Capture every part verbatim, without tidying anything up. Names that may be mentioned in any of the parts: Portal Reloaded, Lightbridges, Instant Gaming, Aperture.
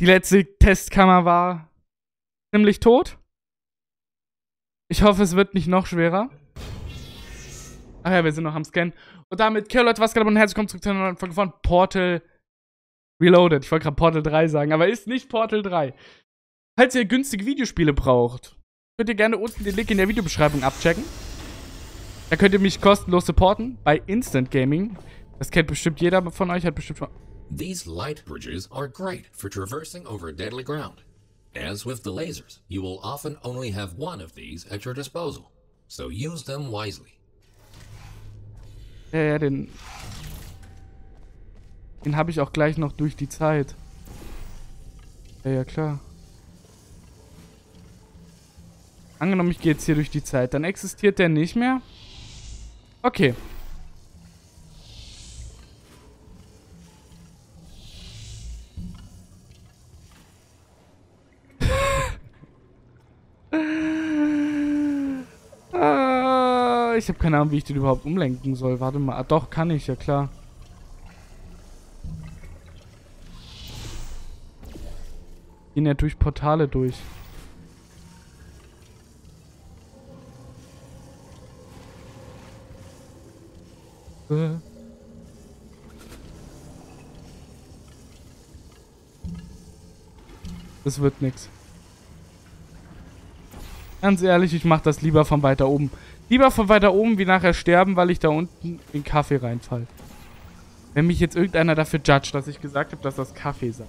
Die letzte Testkammer war nämlich tot. Ich hoffe, es wird nicht noch schwerer. Ach ja, wir sind noch am Scan. Und damit, okay, Leute, was geht ab und herzlich willkommen zurück zu einer neuen Folge von Portal Reloaded. Ich wollte gerade Portal drei sagen, aber ist nicht Portal drei. Falls ihr günstige Videospiele braucht, könnt ihr gerne unten den Link in der Videobeschreibung abchecken. Da könnt ihr mich kostenlos supporten bei Instant Gaming. Das kennt bestimmt jeder von euch, hat bestimmt schon... These light bridges are great for traversing over deadly ground. As with the lasers, you will often only have one of these at your disposal, so use them wisely. Ja, ja, den... Den habe ich auch gleich noch durch die Zeit. Ja, ja, klar. Angenommen, ich gehe jetzt hier durch die Zeit. Dann existiert der nicht mehr. Okay. äh, ich habe keine Ahnung, wie ich den überhaupt umlenken soll. Warte mal. Ah, doch, kann ich, ja klar. Gehen ja durch Portale durch. Das wird nix. Ganz ehrlich, ich mach das lieber von weiter oben. Lieber von weiter oben, wie nachher sterben, weil ich da unten in Kaffee reinfall. Wenn mich jetzt irgendeiner dafür judgt, dass ich gesagt habe, dass das Kaffee sei.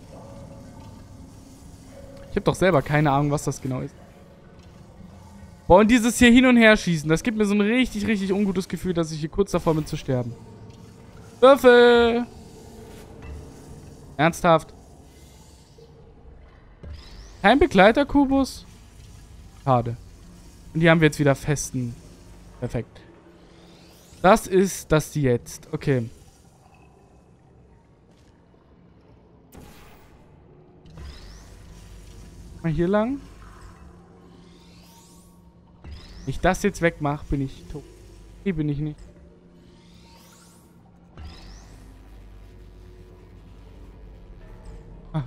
Ich habe doch selber keine Ahnung, was das genau ist. Boah, und dieses hier hin und her schießen, das gibt mir so ein richtig, richtig ungutes Gefühl, dass ich hier kurz davor bin zu sterben. Würfel! Ernsthaft? Kein Begleiterkubus? Schade. Und die haben wir jetzt wieder festen. Perfekt. Das ist das jetzt. Okay. Mal hier lang. Wenn ich das jetzt wegmache, bin ich tot. Hier bin ich nicht. Ah.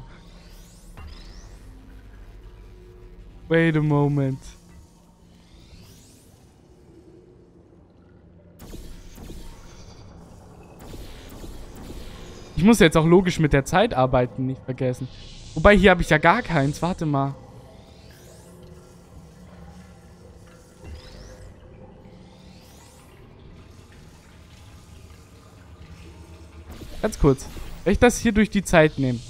Wait a moment. Ich muss jetzt auch logisch mit der Zeit arbeiten, nicht vergessen. Wobei, hier habe ich ja gar keins. Warte mal. Ganz kurz, wenn ich das hier durch die Zeit nehme,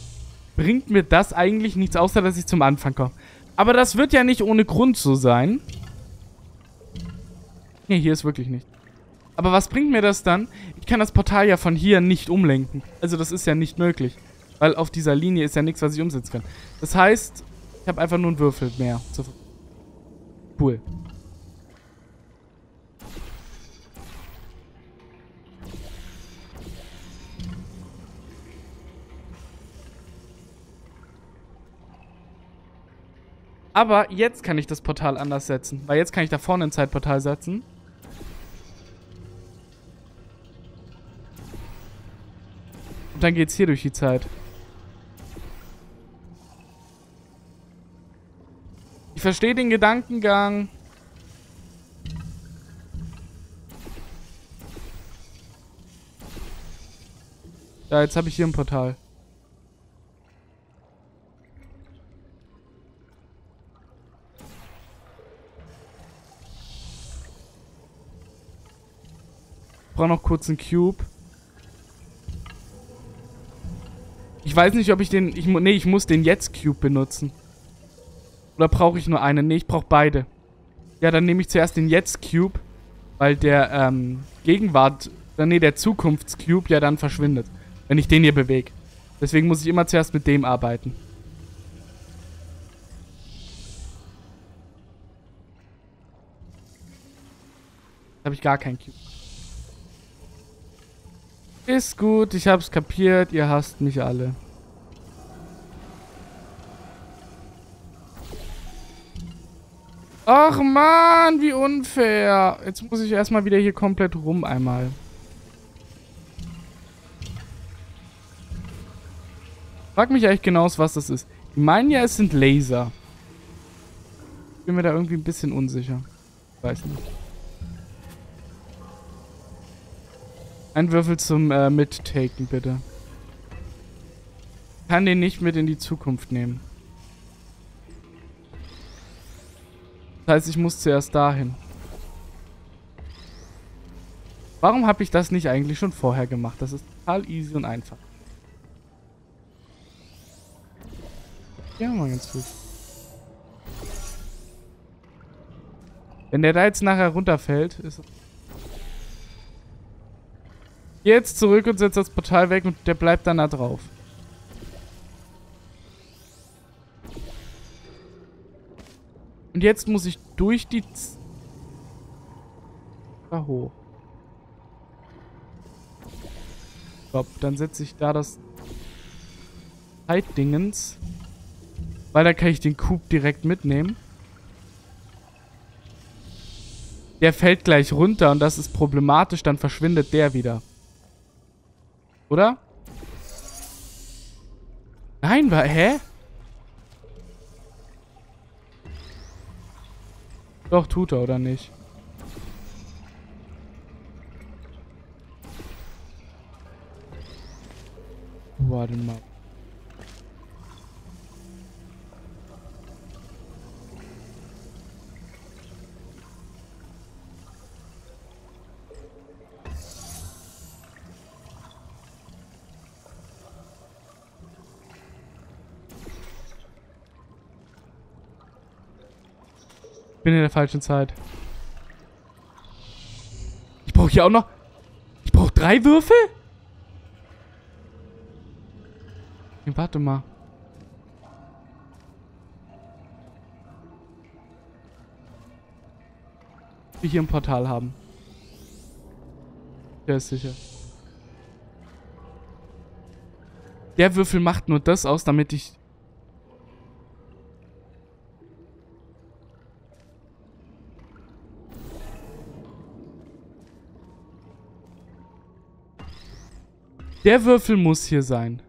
bringt mir das eigentlich nichts, außer dass ich zum Anfang komme. Aber das wird ja nicht ohne Grund so sein. Ne, hier ist wirklich nicht. Aber was bringt mir das dann? Ich kann das Portal ja von hier nicht umlenken. Also das ist ja nicht möglich. Weil auf dieser Linie ist ja nichts, was ich umsetzen kann. Das heißt, ich habe einfach nur einen Würfel mehr. Cool. Aber jetzt kann ich das Portal anders setzen. Weil jetzt kann ich da vorne ein Zeitportal setzen. Und dann geht's hier durch die Zeit. Ich verstehe den Gedankengang. Ja, jetzt habe ich hier ein Portal. Ich brauche noch kurz einen Cube. Ich weiß nicht, ob ich den... Ich, nee, ich muss den jetzt Cube benutzen. Oder brauche ich nur einen? Nee, ich brauche beide. Ja, dann nehme ich zuerst den jetzt Cube, weil der ähm, Gegenwart... Nee, der Zukunftscube ja dann verschwindet, wenn ich den hier bewege. Deswegen muss ich immer zuerst mit dem arbeiten. Jetzt habe ich gar keinen Cube. Ist gut, ich hab's kapiert, ihr hasst mich alle. Ach man, wie unfair. Jetzt muss ich erstmal wieder hier komplett rum einmal. Frag mich echt genau, was das ist. Die meinen ja, es sind Laser. Ich bin mir da irgendwie ein bisschen unsicher. Ich weiß nicht. Ein Würfel zum äh, Mittaken, bitte. Ich kann den nicht mit in die Zukunft nehmen. Das heißt, ich muss zuerst dahin. Warum habe ich das nicht eigentlich schon vorher gemacht? Das ist total easy und einfach. Ja, mal ganz gut. Wenn der da jetzt nachher runterfällt, ist... Jetzt zurück und setzt das Portal weg und der bleibt dann da drauf. Und jetzt muss ich durch die... Z da hoch. Stopp, dann setze ich da das Zeitdingens. Weil da kann ich den Coop direkt mitnehmen. Der fällt gleich runter und das ist problematisch, dann verschwindet der wieder. Oder? Nein, war... Hä? Doch, tut er, oder nicht? Warte mal. Ich bin in der falschen Zeit. Ich brauche hier auch noch... Ich brauche drei Würfel? Nee, warte mal. Wir hier ein Portal haben. Der ist sicher. Der Würfel macht nur das aus, damit ich... Der Würfel muss hier sein.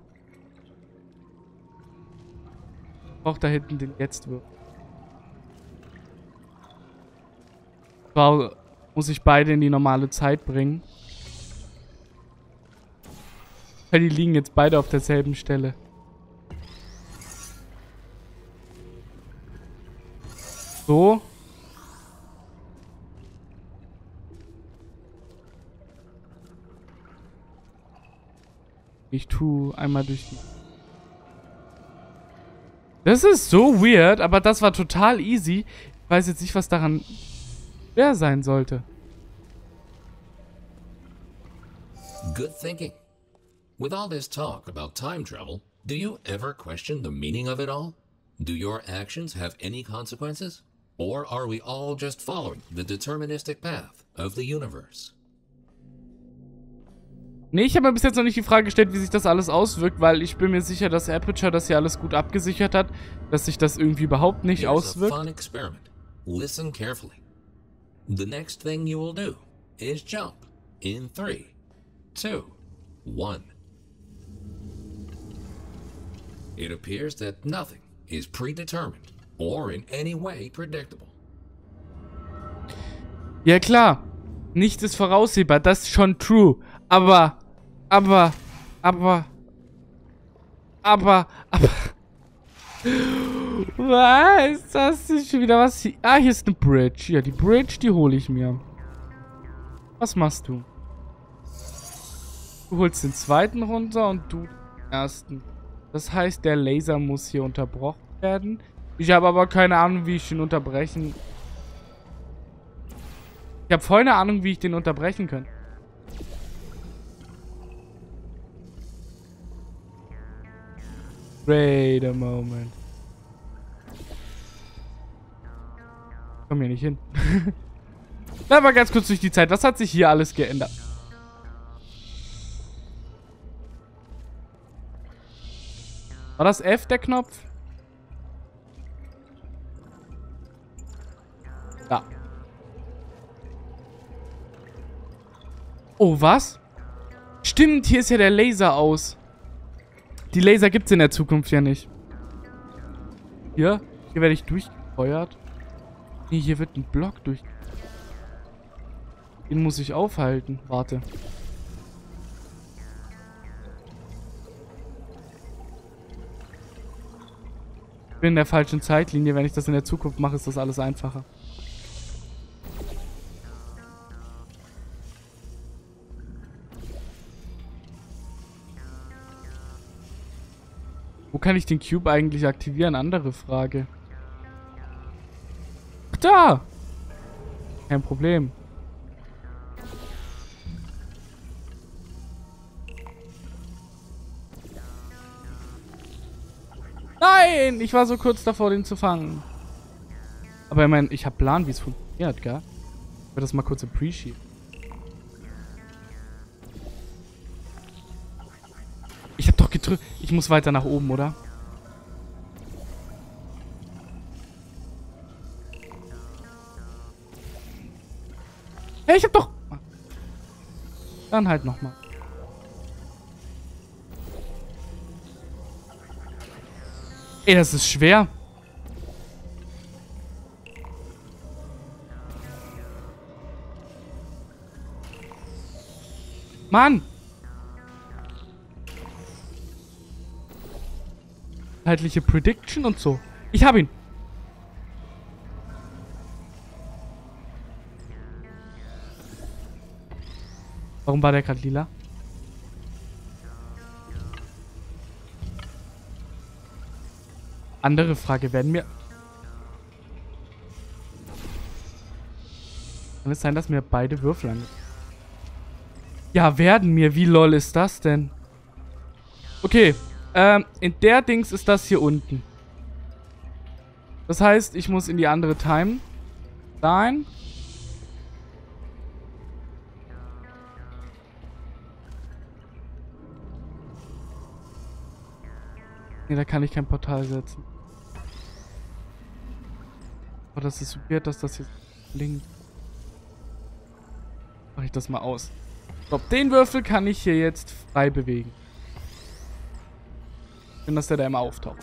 Ich brauche da hinten den Jetzt-Würfel. Zwar muss ich beide in die normale Zeit bringen. Weil die liegen jetzt beide auf derselben Stelle. So. Ich tue einmal durch die... Das ist so weird, aber das war total easy. Ich weiß jetzt nicht, was daran schwer sein sollte. Good thinking. With all this talk about time travel, do you ever question the meaning of it all? Do your actions have any consequences? Or are we all just following the deterministic path of the universe? Nee, ich habe mir bis jetzt noch nicht die Frage gestellt, wie sich das alles auswirkt, weil ich bin mir sicher, dass Aperture das hier alles gut abgesichert hat, dass sich das irgendwie überhaupt nicht auswirkt. Here's a fun experiment. Listen carefully. The next thing you will do is jump in three, two, one. It appears that nothing is predetermined or in any way predictable. Ja klar, nichts ist voraussehbar, das ist schon true. Aber, aber, aber, aber, aber. Was? Das ist schon wieder was hier. Ah, hier ist eine Bridge. Ja, die Bridge, die hole ich mir. Was machst du? Du holst den zweiten runter und du den ersten. Das heißt, der Laser muss hier unterbrochen werden. Ich habe aber keine Ahnung, wie ich ihn unterbrechen. Ich habe voll eine Ahnung, wie ich den unterbrechen kann. Wait a moment. Komm hier nicht hin. Na, mal ganz kurz durch die Zeit. Was hat sich hier alles geändert? War das F der Knopf? Da. Oh, was? Stimmt, hier ist ja der Laser aus. Die Laser gibt es in der Zukunft ja nicht. Hier? Hier werde ich durchgefeuert. Nee, hier wird ein Block durch. Den muss ich aufhalten. Warte. Ich bin in der falschen Zeitlinie. Wenn ich das in der Zukunft mache, ist das alles einfacher. Wo kann ich den Cube eigentlich aktivieren? Andere Frage. Ach, da! Kein Problem. Nein! Ich war so kurz davor, den zu fangen. Aber ich meine, ich habe Plan, wie es funktioniert, gell? Ich werde das mal kurz appreciate. Ich habe doch gedrückt. Ich muss weiter nach oben, oder? Hey, ich hab doch... Dann halt nochmal. Ey, das ist schwer. Mann! Inhaltliche Prediction und so. Ich habe ihn. Warum war der gerade lila? Andere Frage, werden mir... Kann es sein, dass mir beide Würfel angehen? Ja, werden mir. Wie lol ist das denn? Okay. Ähm, in der Dings ist das hier unten. Das heißt, ich muss in die andere Time. Nein. Ne, da kann ich kein Portal setzen. Oh, das ist so weird, dass das jetzt blinkt. Mach ich das mal aus. Stopp, den Würfel kann ich hier jetzt frei bewegen. Dass der da immer auftaucht.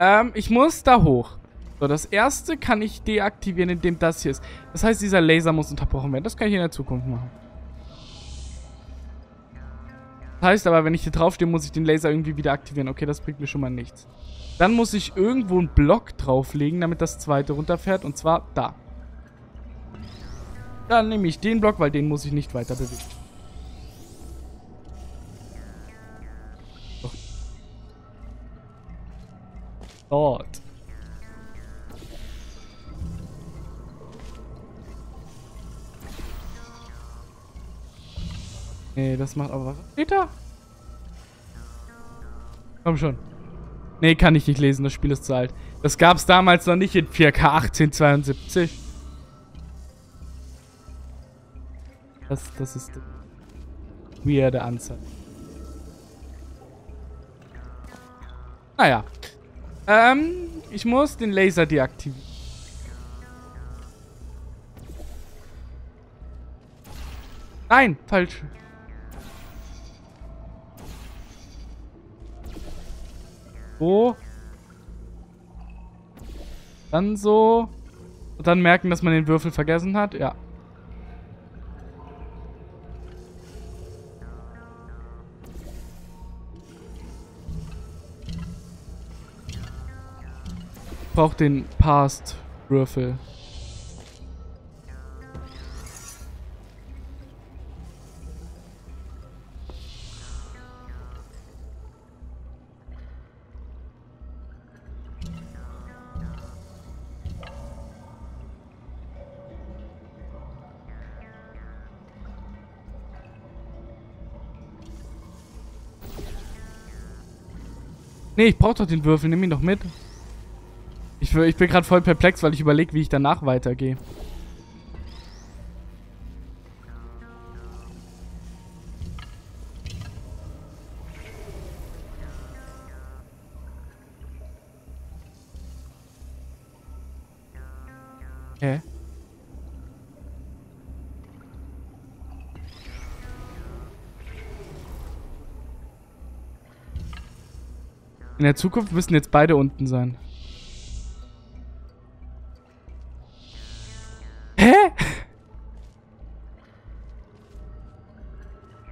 Ähm, ich muss da hoch. So, das erste kann ich deaktivieren, indem das hier ist. Das heißt, dieser Laser muss unterbrochen werden. Das kann ich in der Zukunft machen. Das heißt aber, wenn ich hier draufstehe, muss ich den Laser irgendwie wieder aktivieren. Okay, das bringt mir schon mal nichts. Dann muss ich irgendwo einen Block drauflegen, damit das zweite runterfährt. Und zwar da. Dann nehme ich den Block, weil den muss ich nicht weiter bewegen. Dort. Nee, das macht aber was. Steht da? Komm schon. Nee, kann ich nicht lesen. Das Spiel ist zu alt. Das gab es damals noch nicht in vier K achtzehnhundertzweiundsiebzig. Das, das ist die weirde Anzahl. Naja. Ähm, ich muss den Laser deaktivieren. Nein, falsch. So. Dann so. Und dann merken, dass man den Würfel vergessen hat. Ja. Ich brauche den Past-Würfel. Nee, ich brauche doch den Würfel. Nimm ihn doch mit. Ich, ich bin gerade voll perplex, weil ich überlege, wie ich danach weitergehe. Hä? In der Zukunft müssen jetzt beide unten sein. Hä?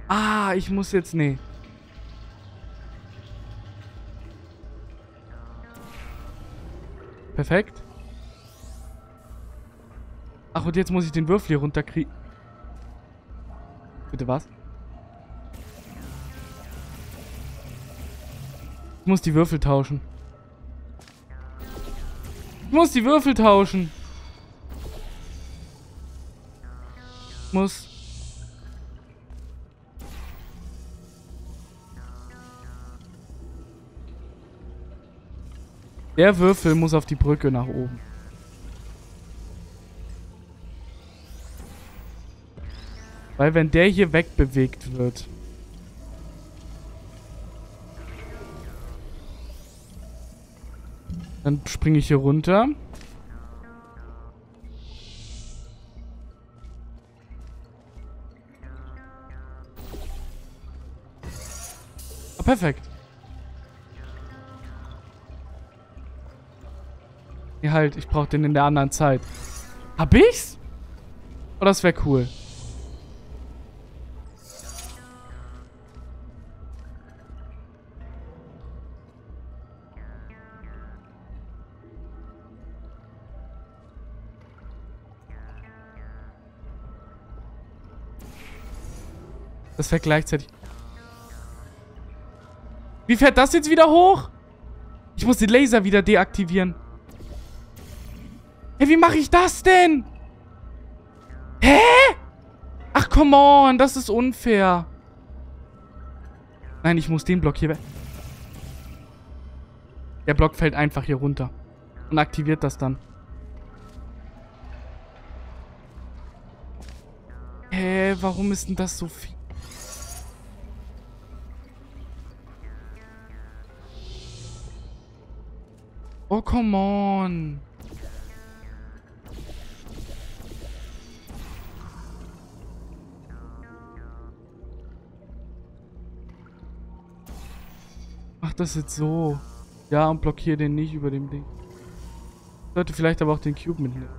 Ah, ich muss jetzt... Nee. Perfekt. Ach, und jetzt muss ich den Würfel hier runterkriegen. Bitte was? Ich muss die Würfel tauschen. Ich muss die Würfel tauschen. Ich muss... Der Würfel muss auf die Brücke nach oben. Weil wenn der hier wegbewegt wird... Dann springe ich hier runter. Ah, perfekt. Nee, halt, ich brauche den in der anderen Zeit. Hab ich's? Oh, das wäre cool. Das fährt gleichzeitig. Wie fährt das jetzt wieder hoch? Ich muss den Laser wieder deaktivieren. Hey, wie mache ich das denn? Hä? Ach, come on. Das ist unfair. Nein, ich muss den Block hier weg. Der Block fällt einfach hier runter. Und aktiviert das dann. Hä, warum ist denn das so viel? Oh, come on. Mach das jetzt so. Ja, und blockiere den nicht über dem Ding. Ich sollte vielleicht aber auch den Cube mitnehmen.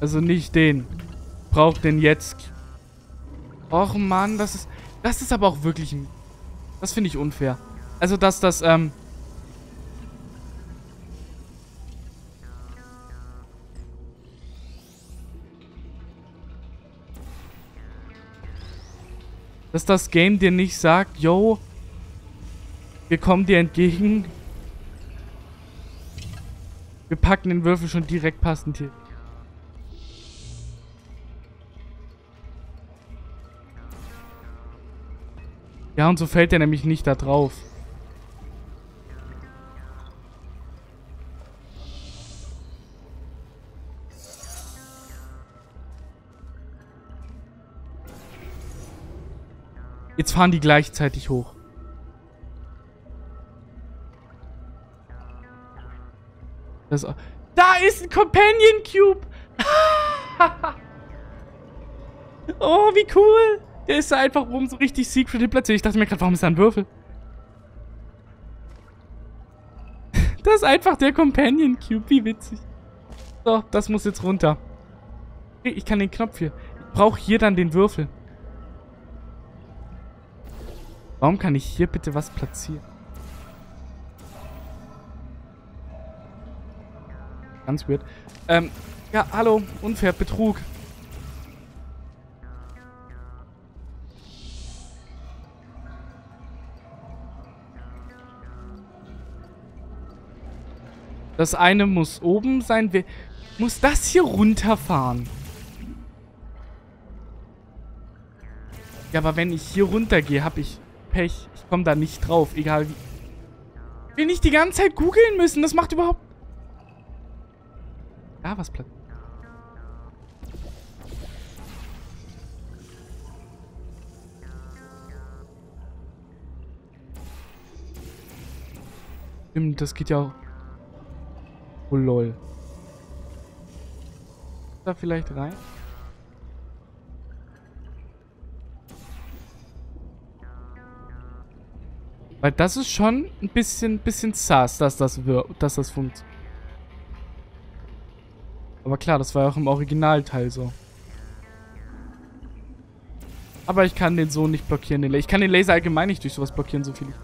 Also nicht den. Ich brauch den jetzt. Och Mann, das ist... Das ist aber auch wirklich ein... Das finde ich unfair. Also, dass das, ähm... dass das Game dir nicht sagt, yo, wir kommen dir entgegen. Wir packen den Würfel schon direkt passend hier. Ja, und so fällt der nämlich nicht da drauf. Jetzt fahren die gleichzeitig hoch. Das ist da ist ein Companion Cube. Oh, wie cool. Der ist da einfach oben so richtig secret platziert. Ich dachte mir gerade, warum ist da ein Würfel? Das ist einfach der Companion Cube. Wie witzig. So, das muss jetzt runter. Ich kann den Knopf hier. Ich brauche hier dann den Würfel. Warum kann ich hier bitte was platzieren? Ganz weird. Ähm, ja, hallo. Unfair, Betrug. Das eine muss oben sein. Wer muss das hier runterfahren? Ja, aber wenn ich hier runtergehe, habe ich... Pech. Ich komme da nicht drauf. Egal wie. Ich will nicht die ganze Zeit googeln müssen. Das macht überhaupt... Da was platziert. Stimmt, das geht ja auch... Oh lol. Da vielleicht rein? Weil das ist schon ein bisschen, bisschen sass, dass das wirkt, dass das funkt. Aber klar, das war ja auch im Originalteil so. Aber ich kann den so nicht blockieren, den Laser. Ich kann den Laser allgemein nicht durch sowas blockieren, so viel ich...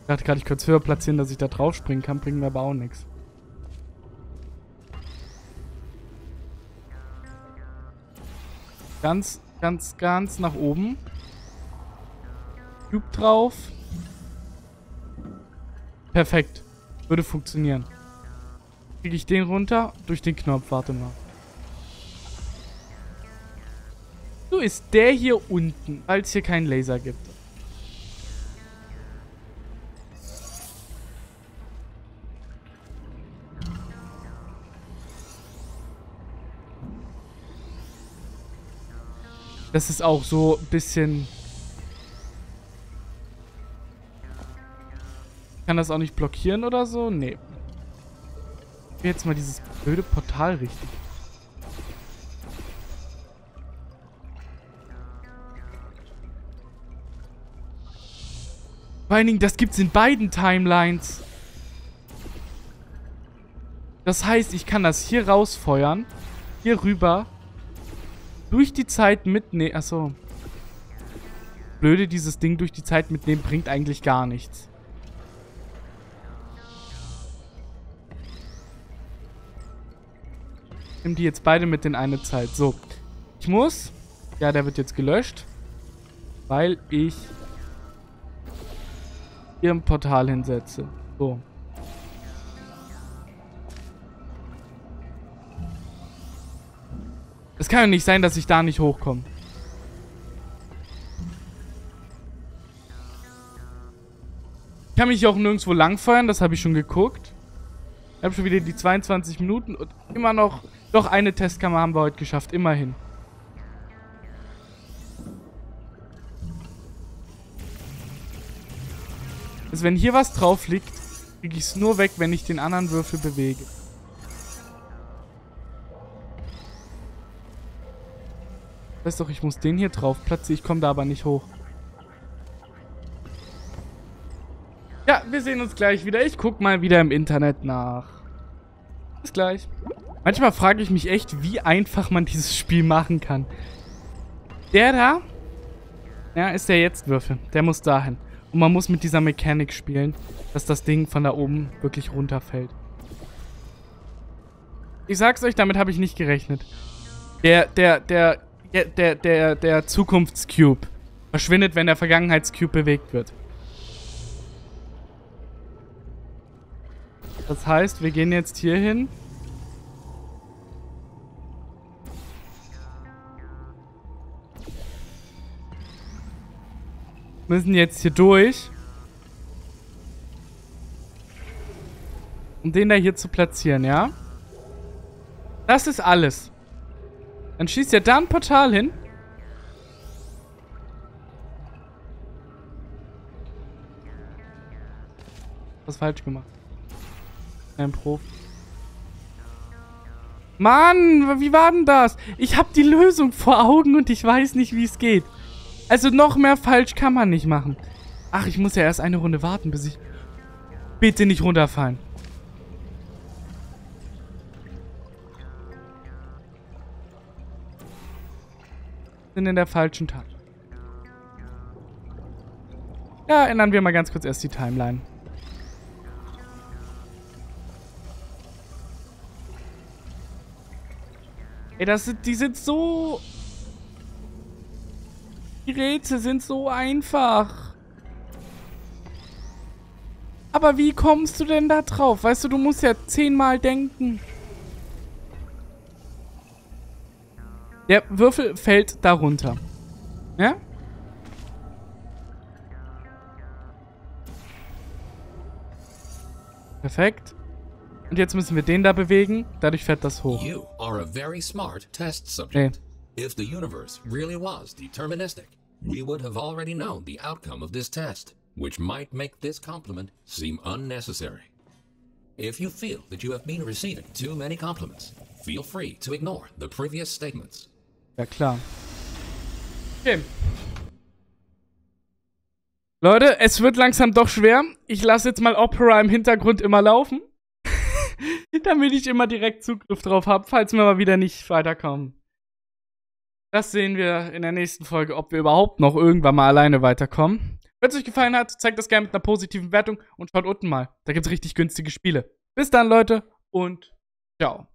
Ich dachte gerade, ich könnte es höher platzieren, dass ich da drauf springen kann, bringt mir aber auch nichts. Ganz, ganz, ganz nach oben. Cube drauf. Perfekt. Würde funktionieren. Kriege ich den runter? Durch den Knopf. Warte mal. So ist der hier unten, weil es hier keinen Laser gibt. Das ist auch so ein bisschen... Kann das auch nicht blockieren oder so? Nee. Ich will jetzt mal dieses blöde Portal richtig. Vor allen Dingen, das gibt's in beiden Timelines. Das heißt, ich kann das hier rausfeuern. Hier rüber. Durch die Zeit mitnehmen. Achso. Blöde, dieses Ding durch die Zeit mitnehmen bringt eigentlich gar nichts. Ich nehme die jetzt beide mit in eine Zeit. So. Ich muss. Ja, der wird jetzt gelöscht. Weil ich hier ein Portal hinsetze. So. Es kann ja nicht sein, dass ich da nicht hochkomme. Ich kann mich auch nirgendwo langfeuern, das habe ich schon geguckt. Ich habe schon wieder die zweiundzwanzig Minuten und immer noch... Doch, eine Testkammer haben wir heute geschafft, immerhin. Also wenn hier was drauf liegt, kriege ich es nur weg, wenn ich den anderen Würfel bewege. Weiß doch, ich muss den hier drauf platzieren. Ich komme da aber nicht hoch. Ja, wir sehen uns gleich wieder. Ich guck mal wieder im Internet nach. Bis gleich. Manchmal frage ich mich echt, wie einfach man dieses Spiel machen kann. Der da, ja, ist der Jetzt-Würfel. Der muss dahin. Und man muss mit dieser Mechanik spielen, dass das Ding von da oben wirklich runterfällt. Ich sag's euch, damit habe ich nicht gerechnet. Der, der, der... Der, der, der, der Zukunftscube verschwindet, wenn der Vergangenheitscube bewegt wird. Das heißt, wir gehen jetzt hier hin. Müssen jetzt hier durch. Um den da hier zu platzieren, ja? Das ist alles. Dann schießt ja da ein Portal hin. Was falsch gemacht. Ein Prof. Mann, wie war denn das? Ich habe die Lösung vor Augen und ich weiß nicht, wie es geht. Also noch mehr falsch kann man nicht machen. Ach, ich muss ja erst eine Runde warten, bis ich... Bitte nicht runterfallen. In der falschen Tat. Ja, ändern wir mal ganz kurz erst die Timeline. Ey, das sind, die sind so... Die Rätsel sind so einfach. Aber wie kommst du denn da drauf? Weißt du, du musst ja zehnmal denken. Der Würfel fällt darunter. Ja? Perfekt. Und jetzt müssen wir den da bewegen. Dadurch fährt das hoch. You are a very smart test subject. Nee. If the universe really was deterministic, we would have already known the outcome of this test, which might make this compliment seem unnecessary. If you feel that you have been receiving too many compliments, Feel free to ignore the previous statements. Ja, klar. Okay. Leute, es wird langsam doch schwer. Ich lasse jetzt mal Opera im Hintergrund immer laufen. Damit ich immer direkt Zugriff drauf habe, falls wir mal wieder nicht weiterkommen. Das sehen wir in der nächsten Folge, ob wir überhaupt noch irgendwann mal alleine weiterkommen. Wenn es euch gefallen hat, zeigt das gerne mit einer positiven Wertung und schaut unten mal. Da gibt es richtig günstige Spiele. Bis dann, Leute, und ciao.